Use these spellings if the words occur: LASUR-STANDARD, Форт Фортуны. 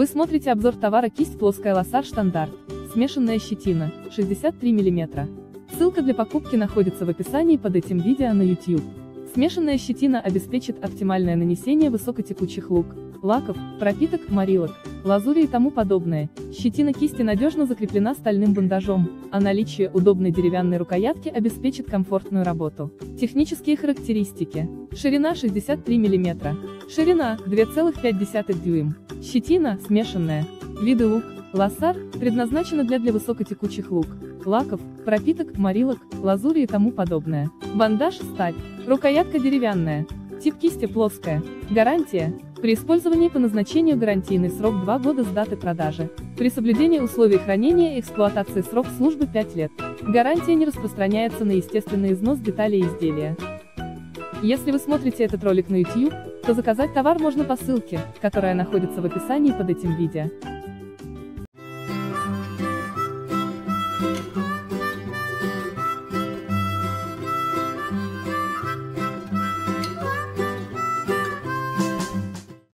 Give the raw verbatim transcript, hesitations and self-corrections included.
Вы смотрите обзор товара кисть плоская LASUR-STANDARD, смешанная щетина, шестьдесят три миллиметра. Ссылка для покупки находится в описании под этим видео на YouTube. Смешанная щетина обеспечит оптимальное нанесение высокотекучих лук, лаков, пропиток, морилок, лазури и тому подобное. Щетина кисти надежно закреплена стальным бандажом, а наличие удобной деревянной рукоятки обеспечит комфортную работу. Технические характеристики. Ширина шестьдесят три миллиметра. Ширина две целых пять десятых дюйма. Щетина смешанная. Виды лук. Ласар предназначена для для высокотекучих лук, лаков, пропиток, морилок, лазури и тому подобное. Бандаж сталь. Рукоятка деревянная. Тип кисти плоская. Гарантия. При использовании по назначению гарантийный срок два года с даты продажи. При соблюдении условий хранения и эксплуатации срок службы пять лет. Гарантия не распространяется на естественный износ деталей изделия. Если вы смотрите этот ролик на YouTube, то заказать товар можно по ссылке, которая находится в описании под этим видео.